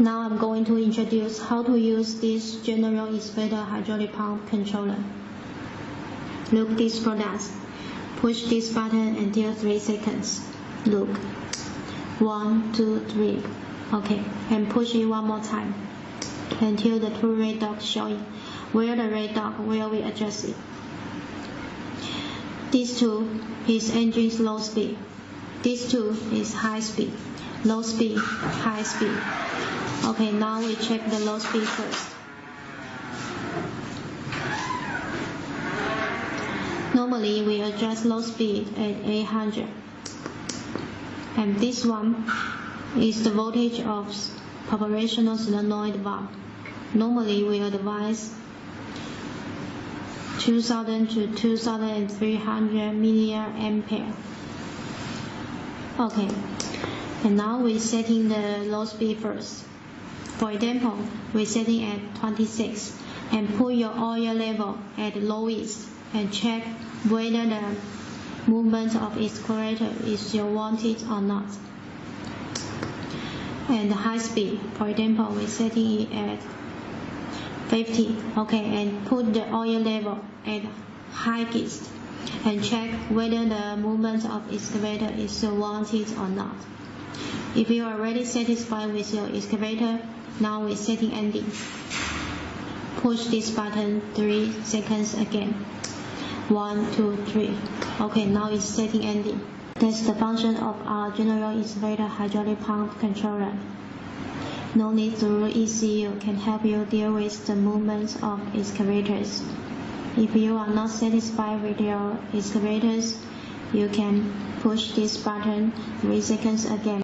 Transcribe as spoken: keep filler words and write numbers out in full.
Now I'm going to introduce how to use this general excavator hydraulic pump controller. Look these products. Push this button until three seconds. Look. one, two, three. Okay, and push it one more time until the two red dots showing. Where the red dot, where we adjust it. This two is engine's low speed. This two is high speed. Low speed, high speed. Okay, now we check the low speed first. Normally we adjust low speed at eight hundred. And this one is the voltage of operational solenoid valve. Normally we advise two thousand to two thousand three hundred milliampere. Okay. And now we're setting the low speed first. For example, we're setting at twenty-six and put your oil level at lowest and check whether the movement of excavator is your wanted or not. And the high speed, for example, we're setting it at fifty. Okay, and put the oil level at highest and check whether the movement of excavator is your wanted or not. If you are already satisfied with your excavator, now we're setting ending. Push this button three seconds again. One, two, three. Okay, now it's setting ending. That's the function of our general excavator hydraulic pump controller. No need through E C U can help you deal with the movements of excavators. If you are not satisfied with your excavators, you can push this button three seconds again.